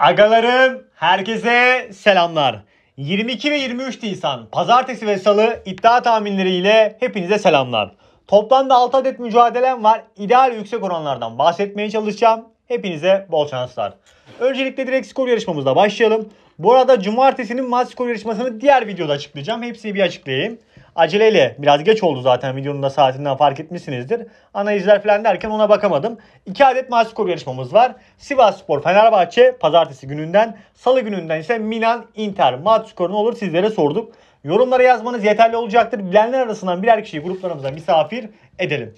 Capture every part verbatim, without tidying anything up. Agalarım, herkese selamlar. yirmi iki ve yirmi üç Nisan, pazartesi ve salı iddia tahminleriyle hepinize selamlar. Toplamda altı adet mücadelem var. İdeal yüksek oranlardan bahsetmeye çalışacağım. Hepinize bol şanslar. Öncelikle direkt skor yarışmamızla başlayalım. Bu arada cumartesinin maç skor yarışmasını diğer videoda açıklayacağım. Hepsini bir açıklayayım. Aceleyle biraz geç oldu zaten, videonun da saatinden fark etmişsinizdir. Analizler falan derken ona bakamadım. iki adet maç skoru yarışmamız var. Sivas Spor Fenerbahçe pazartesi gününden, salı gününden ise Milan Inter maç skoru ne olur sizlere sorduk. Yorumlara yazmanız yeterli olacaktır. Bilenler arasından birer kişiyi gruplarımıza misafir edelim.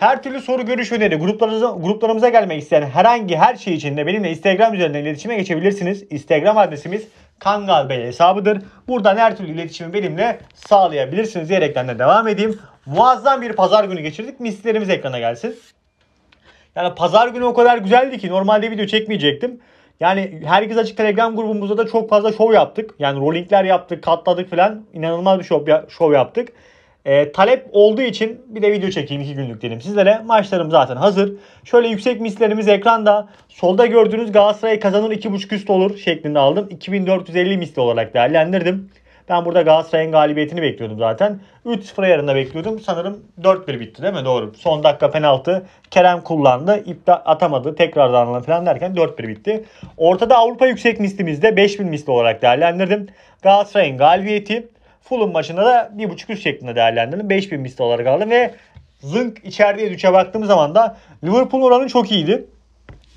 Her türlü soru, görüş, öneri, gruplarımıza, gruplarımıza gelmek isteyen herhangi her şey için de benimle Instagram üzerinden iletişime geçebilirsiniz. Instagram adresimiz Kangal Bey hesabıdır. Buradan her türlü iletişimi benimle sağlayabilirsiniz diyerekten de devam edeyim. Muazzam bir pazar günü geçirdik. Mislerimiz ekrana gelsin. Yani pazar günü o kadar güzeldi ki normalde video çekmeyecektim. Yani herkes açık Telegram grubumuzda da çok fazla şov yaptık. Yani rollingler yaptık, katladık falan. İnanılmaz bir şov, şov yaptık. E, talep olduğu için bir de video çekeyim iki günlük dedim sizlere. Maçlarım zaten hazır. Şöyle yüksek mislerimiz ekranda. Solda gördüğünüz Galatasaray kazanır iki buçuk üst olur şeklinde aldım. iki bin dört yüz elli misli olarak değerlendirdim. Ben burada Galatasaray'ın galibiyetini bekliyordum zaten. üç sıfır yarına bekliyordum. Sanırım dört bir bitti değil mi? Doğru. Son dakika penaltı Kerem kullandı. İptal atamadı. Tekrardan falan derken dört bir bitti. Ortada Avrupa yüksek mislimizde beş bin misli olarak değerlendirdim. Galatasaray'ın galibiyeti. Fulham maçında da bir buçuk üst şeklinde değerlendirdim. beş bin misli olarak aldım ve zınk içeriye üçe baktığım zaman da Liverpool oranı çok iyiydi.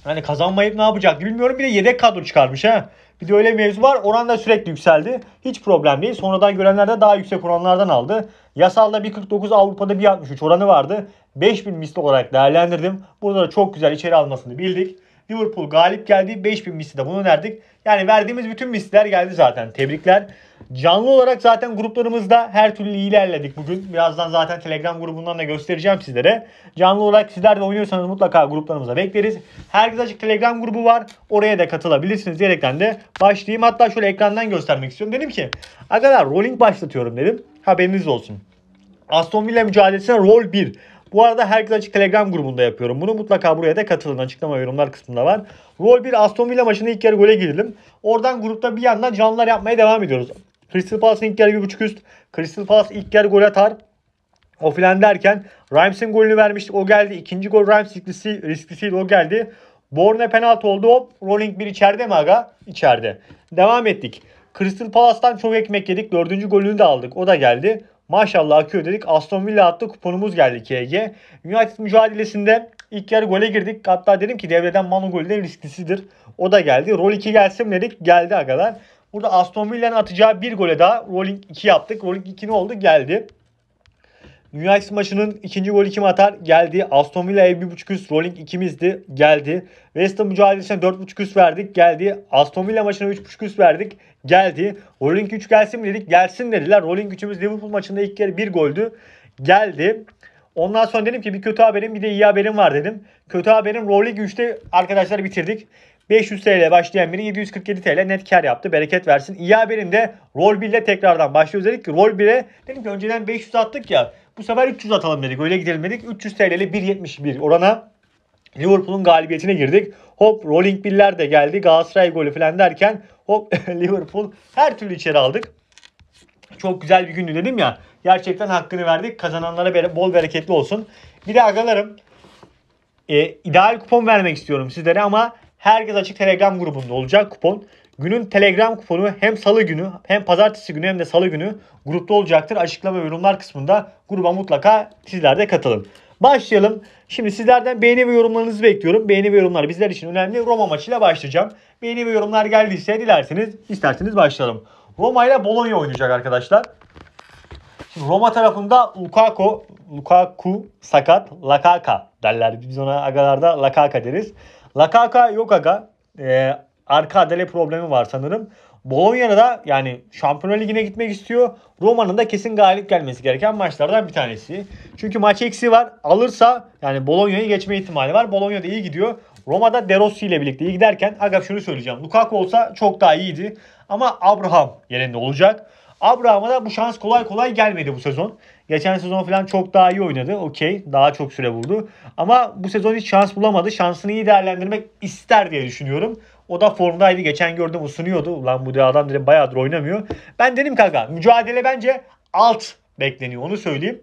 Yani kazanmayıp ne yapacak bilmiyorum. Bir de yedek kadro çıkarmış ha. Bir de öyle bir mevzu var. Oran da sürekli yükseldi. Hiç problem değil. Sonradan görenler de daha yüksek oranlardan aldı. Yasal'da bir kırk dokuz, Avrupa'da bir altmış üç oranı vardı. beş bin misli olarak değerlendirdim. Burada da çok güzel içeri almasını bildik. Liverpool galip geldi. beş bin misli de bunu önerdik. Yani verdiğimiz bütün misliler geldi zaten. Tebrikler. Canlı olarak zaten gruplarımızda her türlü ilerledik bugün. Birazdan zaten Telegram grubundan da göstereceğim sizlere. Canlı olarak sizler de oynuyorsanız mutlaka gruplarımıza bekleriz. Herkes açık Telegram grubu var. Oraya da katılabilirsiniz diyerekten de başlayayım. Hatta şöyle ekrandan göstermek istiyorum. Dedim ki arkadaşlar rolling başlatıyorum dedim. Haberiniz olsun. Aston Villa mücadelesine rol bir. Bu arada herkes açık Telegram grubunda yapıyorum. Bunu mutlaka buraya da katılın. Açıklama yorumlar kısmında var. Rol bir Aston Villa maçında ilk yarı gole girelim. Oradan grupta bir yandan canlılar yapmaya devam ediyoruz. Crystal Palace'ın ilk yarı bir buçuk üst. Crystal Palace ilk yarı gol atar. O filan derken Ramsey'in golünü vermiştik. O geldi. İkinci gol Ramsey risklisi, risklisiydi. O geldi. Borne penaltı oldu. Hop. Rolling bir içeride mi aga? İçeride. Devam ettik. Crystal Palace'tan çok ekmek yedik. Dördüncü golünü de aldık. O da geldi. Maşallah akıyor dedik. Aston Villa attı. Kuponumuz geldi ikiye. United mücadelesinde ilk yarı gole girdik. Hatta dedim ki devreden Manu golü de risklisidir. O da geldi. Rol iki gelsin dedik. Geldi agalar. Burada Aston Villa'nın atacağı bir gole daha Rolling iki yaptık. Rolling iki ne oldu? Geldi. United maçının ikinci golü kim atar? Geldi. Aston Villa'ya bir buçuk üst. Rolling ikimizdi. Geldi. West Ham mücadelesine dört buçuk üst verdik. Geldi. Aston Villa maçına üç buçuk üst verdik. Geldi. Rolling üç gelsin mi dedik? Gelsin dediler. Rolling üçümüz Liverpool maçında ilk kere bir goldü. Geldi. Ondan sonra dedim ki bir kötü haberim bir de iyi haberim var dedim. Kötü haberim Rolling üçte arkadaşlar bitirdik. beş yüz TL başlayan biri yedi yüz kırk yedi TL net kar yaptı. Bereket versin. İyi haberim de Rol bir ile tekrardan başlıyoruz dedik ki Rol bire dedim ki önceden beş yüz attık ya. Bu sefer üç yüz atalım dedik. Öyle gidelim dedik. üç yüz TL'li bir yetmiş bir orana Liverpool'un galibiyetine girdik. Hop Rolling birler de geldi. Galatasaray golü falan derken hop Liverpool her türlü içeri aldık. Çok güzel bir gündü dedim ya. Gerçekten hakkını verdik. Kazananlara bol bereketli olsun. Bir de agalarım e, ideal kupon vermek istiyorum sizlere ama herkes açık Telegram grubunda olacak kupon. Günün Telegram kuponu hem salı günü hem pazartesi günü hem de salı günü grupta olacaktır. Açıklama ve yorumlar kısmında gruba mutlaka sizler de katılın. Başlayalım. Şimdi sizlerden beğeni ve yorumlarınızı bekliyorum. Beğeni ve yorumlar bizler için önemli. Roma maçıyla başlayacağım. Beğeni ve yorumlar geldiyse dilerseniz isterseniz başlayalım. Roma ile Bologna oynayacak arkadaşlar. Şimdi Roma tarafında Lukaku, Lukaku sakat, Lakaka derler. Biz ona agalarda Lakaka deriz. Lakaka yok aga. Ee, arka adale problemi var sanırım. Bologna'da da yani Şampiyonlar Ligi'ne gitmek istiyor. Roma'nın da kesin galip gelmesi gereken maçlardan bir tanesi. Çünkü maç eksiği var. Alırsa yani Bologna'yı geçme ihtimali var. Bologna'da iyi gidiyor. Roma'da De Rossi ile birlikte iyi giderken aga şunu söyleyeceğim. Lukaku olsa çok daha iyiydi. Ama Abraham yerinde olacak. Abraham'a da bu şans kolay kolay gelmedi bu sezon. Geçen sezon falan çok daha iyi oynadı. Okey, daha çok süre buldu. Ama bu sezon hiç şans bulamadı. Şansını iyi değerlendirmek ister diye düşünüyorum. O da formdaydı. Geçen gördüm ısınıyordu. Ulan bu adam dedim bayağıdır oynamıyor. Ben dedim kanka mücadele bence alt bekleniyor. Onu söyleyeyim.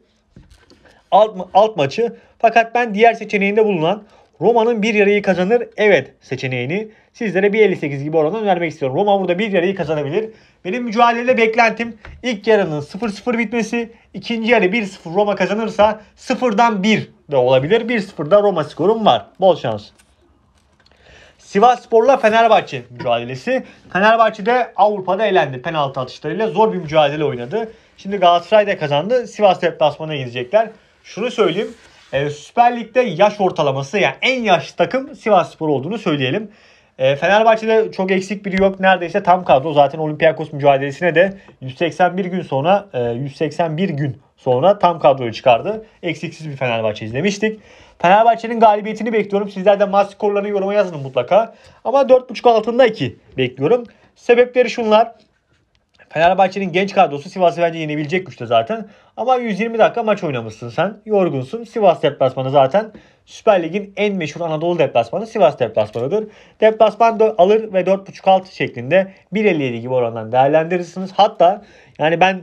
Alt, alt maçı. Fakat ben diğer seçeneğinde bulunan Roma'nın bir yarıyı kazanır evet seçeneğini sizlere bir elli sekiz gibi orandan vermek istiyorum. Roma burada bir yarıyı kazanabilir. Benim mücadelede beklentim ilk yarının sıfır sıfır bitmesi. İkinci yarı bir sıfır Roma kazanırsa sıfırdan bir de olabilir. bir sıfırda Roma skorum var. Bol şans. Sivas Spor'la Fenerbahçe mücadelesi. Fenerbahçe de Avrupa'da elendi penaltı atışlarıyla. Zor bir mücadele oynadı. Şimdi Galatasaray da kazandı. Sivas deplasmanına gidecekler. Şunu söyleyeyim. E, Süper Lig'de yaş ortalaması yani en yaşlı takım Sivas Spor olduğunu söyleyelim. E, Fenerbahçe'de çok eksik biri yok. Neredeyse tam kadro. Zaten Olympiakos mücadelesine de yüz seksen bir gün sonra e, yüz seksen bir gün sonra tam kadroyu çıkardı. Eksiksiz bir Fenerbahçe izlemiştik. Fenerbahçe'nin galibiyetini bekliyorum. Sizler de maç skorlarını yoruma yazın mutlaka. Ama dört buçuk altında iki bekliyorum. Sebepleri şunlar. Fenerbahçe'nin genç kadrosu Sivas'ı bence yenebilecek güçte zaten. Ama yüz yirmi dakika maç oynamışsın sen. Yorgunsun. Sivas deplasmanı zaten Süper Lig'in en meşhur Anadolu deplasmanı Sivas deplasmanıdır. Deplasman da alır ve dört buçuk altı şeklinde bir elli yedi gibi orandan değerlendirirsiniz. Hatta yani ben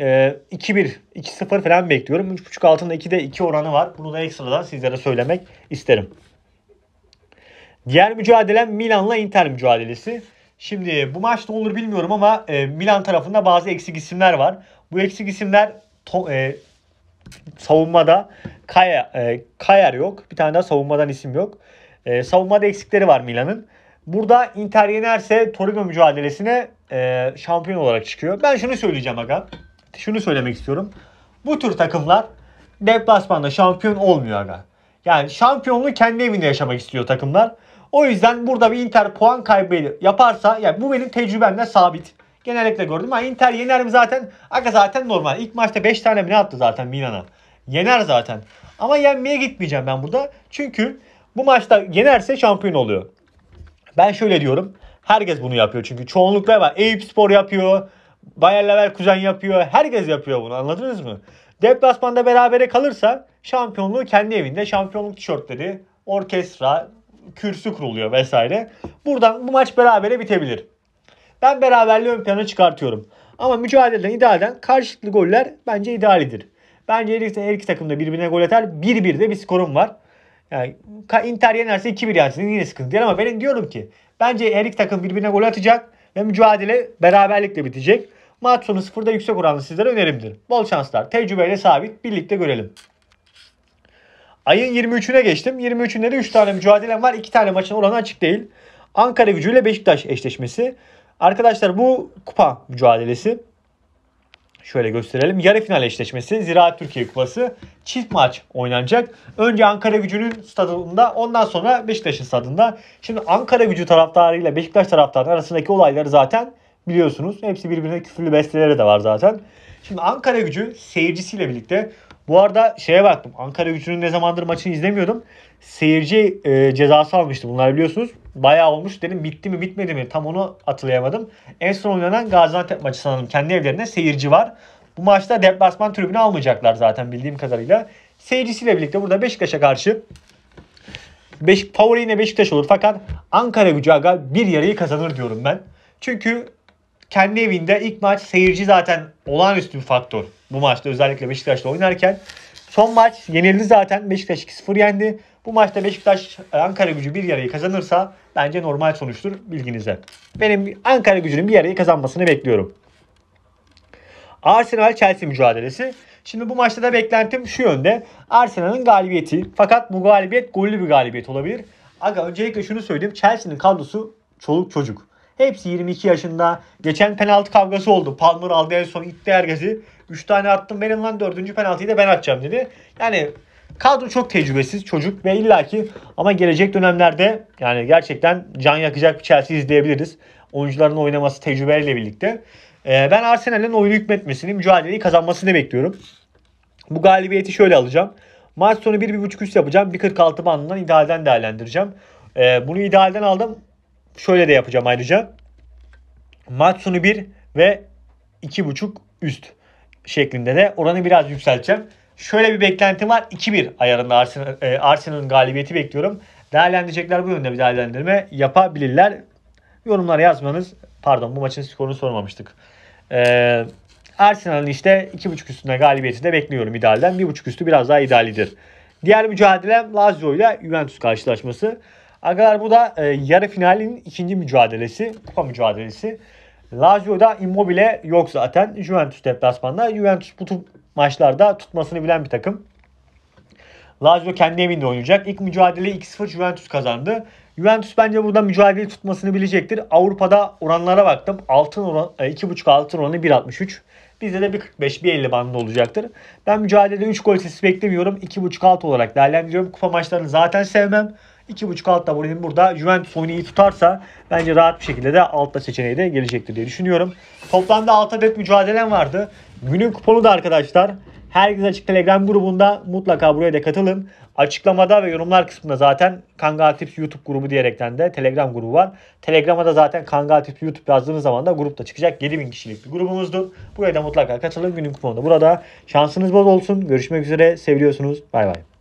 e, iki bir, iki sıfır falan bekliyorum. üç buçuk altında ikide iki oranı var. Bunu da ekstradan sizlere söylemek isterim. Diğer mücadelem Milan'la Inter mücadelesi. Şimdi bu maç ne olur bilmiyorum ama e, Milan tarafında bazı eksik isimler var. Bu eksik isimler to, e, savunmada Kaya, e, Kayar yok. Bir tane daha savunmadan isim yok. E, savunmada eksikleri var Milan'ın. Burada Inter yenerse Torino mücadelesine e, şampiyon olarak çıkıyor. Ben şunu söyleyeceğim aga. Şunu söylemek istiyorum. Bu tür takımlar deplasmanda şampiyon olmuyor aga. Yani şampiyonluğu kendi evinde yaşamak istiyor takımlar. O yüzden burada bir Inter puan kaybı yaparsa yani bu benim tecrübemle sabit. Genellikle gördüm ama Inter yener mi zaten? Aga zaten normal. İlk maçta beş tane mi ne attı zaten Milan'a? Yener zaten. Ama yenmeye gitmeyeceğim ben burada. Çünkü bu maçta yenerse şampiyon oluyor. Ben şöyle diyorum. Herkes bunu yapıyor çünkü çoğunlukla var. Eyüpspor yapıyor. Bayer Leverkusen yapıyor. Herkes yapıyor bunu. Anladınız mı? Deplasmanda berabere kalırsa şampiyonluğu kendi evinde. Şampiyonluk tişörtleri, orkestra, kürsü kuruluyor vesaire. Buradan bu maç berabere bitebilir. Ben beraberliği ön plana çıkartıyorum. Ama mücadeleden idealden karşılıklı goller bence idealidir. Bence her iki takım da birbirine gol atar. bir bir de bir skorum var. Yani Inter yenerse iki bir yensin yine sıkıntı değil ama ben diyorum ki bence her iki takım birbirine gol atacak ve mücadele beraberlikle bitecek. Maç sonu sıfırda yüksek oranlı sizlere önerimdir. Bol şanslar. Tecrübeyle sabit. Birlikte görelim. Ayın yirmi üçüne geçtim. yirmi üçünde de üç tane mücadelem var. iki tane maçın oranı açık değil. Ankara Gücü ile Beşiktaş eşleşmesi. Arkadaşlar bu kupa mücadelesi. Şöyle gösterelim. Yarı final eşleşmesi. Ziraat Türkiye Kupası. Çift maç oynanacak. Önce Ankara Gücü'nün stadında, ondan sonra Beşiktaş'ın stadında. Şimdi Ankara Gücü taraftarıyla Beşiktaş taraftarı arasındaki olayları zaten biliyorsunuz. Hepsi birbirine küfürlü besteleri de var zaten. Şimdi Ankara Gücü seyircisiyle birlikte bu arada şeye baktım. Ankara Gücü'nün ne zamandır maçını izlemiyordum. Seyirci e, cezası almıştı bunlar biliyorsunuz. Bayağı olmuş dedim bitti mi bitmedi mi tam onu hatırlayamadım. En son oynanan Gaziantep maçı sanırım. Kendi evlerinde seyirci var. Bu maçta deplasman tribünü almayacaklar zaten bildiğim kadarıyla. Seyircisiyle birlikte burada Beşiktaş'a karşı Beşik, favori yine Beşiktaş olur. Fakat Ankara Gücü aga bir yarıyı kazanır diyorum ben. Çünkü kendi evinde ilk maç seyirci zaten olağanüstü bir faktör. Bu maçta özellikle Beşiktaş'la oynarken. Son maç yenildi zaten. Beşiktaş iki sıfır yendi. Bu maçta Beşiktaş Ankara Gücü bir yarıyı kazanırsa bence normal sonuçtur bilginize. Benim Ankara Gücü'nün bir yarıyı kazanmasını bekliyorum. Arsenal Chelsea mücadelesi. Şimdi bu maçta da beklentim şu yönde. Arsenal'ın galibiyeti. Fakat bu galibiyet gollü bir galibiyet olabilir. Aga öncelikle şunu söyleyeyim. Chelsea'nin kadrosu çoluk çocuk. Hepsi yirmi iki yaşında. Geçen penaltı kavgası oldu. Palmer aldı en son itti herkesi. üç tane attım benim lan dördüncü penaltıyı da ben atacağım dedi. Yani kadro çok tecrübesiz çocuk ve illaki ama gelecek dönemlerde yani gerçekten can yakacak bir Chelsea izleyebiliriz. Oyuncuların oynaması tecrübeyle birlikte. Ee, ben Arsenal'in oyunu hükmetmesini, mücadeleyi kazanmasını bekliyorum. Bu galibiyeti şöyle alacağım. Maç sonu bir bir buçuk üst yapacağım. bir kırk altı bandından idealden değerlendireceğim. Ee, bunu idealden aldım. Şöyle de yapacağım ayrıca. Maç sonu bir ve iki buçuk üst. şeklinde de oranı biraz yükselteceğim. Şöyle bir beklentim var. iki bir ayarında Arsenal, e, Arsenal'ın galibiyeti bekliyorum. Değerlendirecekler bu yönde bir değerlendirme yapabilirler. Yorumlara yazmanız, pardon bu maçın skorunu sormamıştık. Ee, Arsenal'ın işte iki buçuk üstünde galibiyeti de bekliyorum idealden. bir buçuk üstü biraz daha idealidir. Diğer mücadelem Lazio ile Juventus karşılaşması. Arkadaşlar bu da e, yarı finalin ikinci mücadelesi. Kupa mücadelesi. Lazio'da Immobile yok zaten. Juventus deplasmanda. Juventus bu tür maçlarda tutmasını bilen bir takım. Lazio kendi evinde oynayacak. İlk mücadeleyi iki sıfır Juventus kazandı. Juventus bence burada mücadeleyi tutmasını bilecektir. Avrupa'da oranlara baktım. Altın oran, iki buçuk altın oranı bir altmış üç. Bizde de bir kırk beş bir elli bandında olacaktır. Ben mücadelede üç gol sesi beklemiyorum. iki buçuk alt olarak değerlendiriyorum. Kupa maçlarını zaten sevmem. iki buçuk alt da burada. Juventus oyunu iyi tutarsa bence rahat bir şekilde de altta seçeneği de gelecektir diye düşünüyorum. Toplamda altı adet mücadelem vardı. Günün kuponu da arkadaşlar. Herkes Açık Telegram grubunda, mutlaka buraya da katılın. Açıklamada ve yorumlar kısmında zaten Kangal Tips YouTube grubu diyerekten de Telegram grubu var. Telegram'a da zaten Kangal Tips YouTube yazdığınız zaman da grup da çıkacak. yedi bin kişilik bir grubumuzdu. Buraya da mutlaka katılın. Günün kuponu da burada. Şansınız bol olsun. Görüşmek üzere. Seviyorsunuz. Bay bay.